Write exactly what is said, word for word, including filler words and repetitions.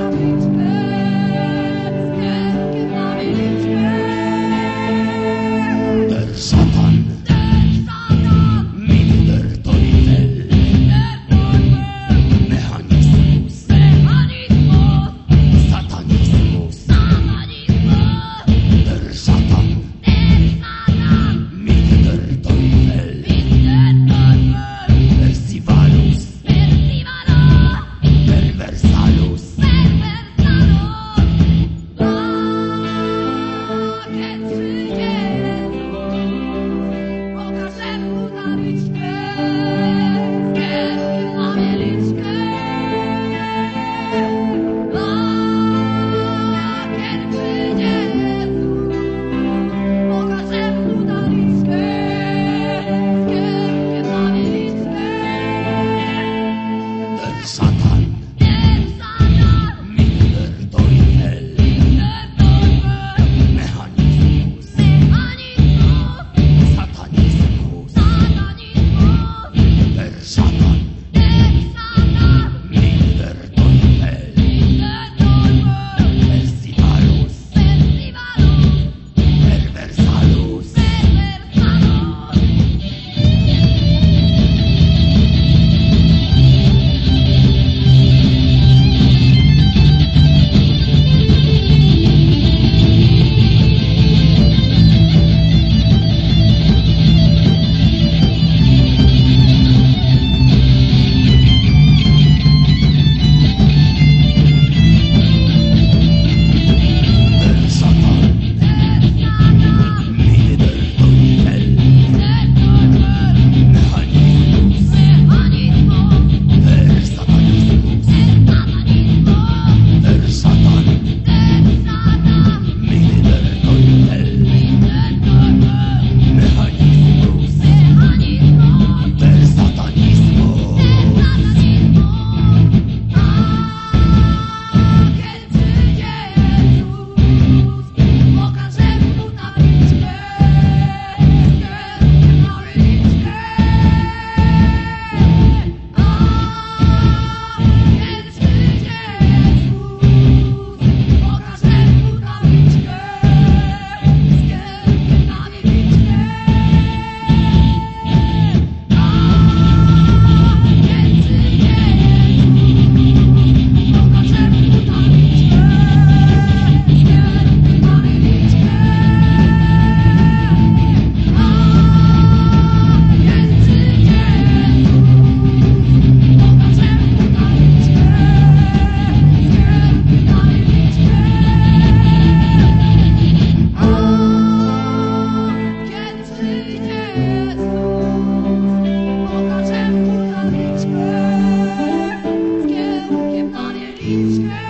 It's